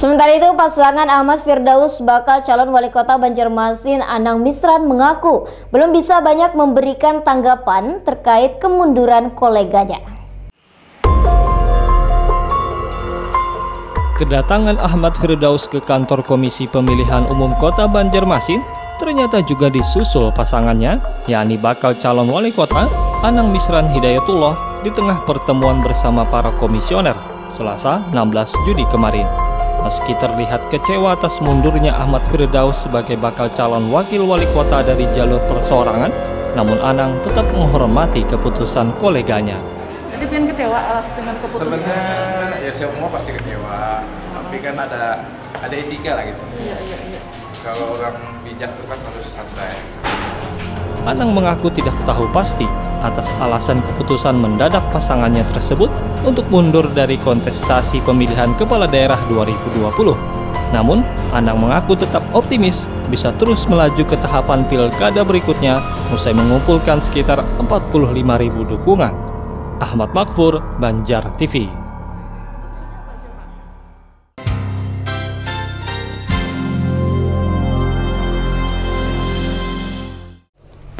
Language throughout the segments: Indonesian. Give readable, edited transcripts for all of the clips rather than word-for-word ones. Sementara itu, pasangan Ahmad Firdaus bakal calon wali kota Banjarmasin Anang Misran mengaku belum bisa banyak memberikan tanggapan terkait kemunduran koleganya. Kedatangan Ahmad Firdaus ke kantor Komisi Pemilihan Umum Kota Banjarmasin ternyata juga disusul pasangannya, yakni bakal calon wali kota Anang Misran Hidayatullah di tengah pertemuan bersama para komisioner Selasa 16 Juni kemarin. Meski terlihat kecewa atas mundurnya Ahmad Firdaus sebagai bakal calon wakil wali kota dari jalur perseorangan, namun Anang tetap menghormati keputusan koleganya. Jadi pengen kecewa dengan keputusan? Sebenarnya ya semua pasti kecewa, tapi kan ada etika lah gitu. Iya. Kalau orang bijak itu kan harus santai. Anang mengaku tidak tahu pasti atas alasan keputusan mendadak pasangannya tersebut untuk mundur dari kontestasi pemilihan kepala daerah 2020. Namun, Anang mengaku tetap optimis bisa terus melaju ke tahapan pilkada berikutnya usai mengumpulkan sekitar 45.000 dukungan. Achmad Magfur, Banjar TV.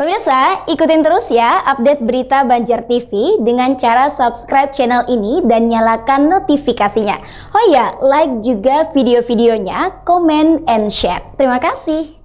Pemirsa, ikutin terus ya update berita Banjar TV dengan cara subscribe channel ini dan nyalakan notifikasinya. Oh ya, like juga video-videonya, comment and share. Terima kasih.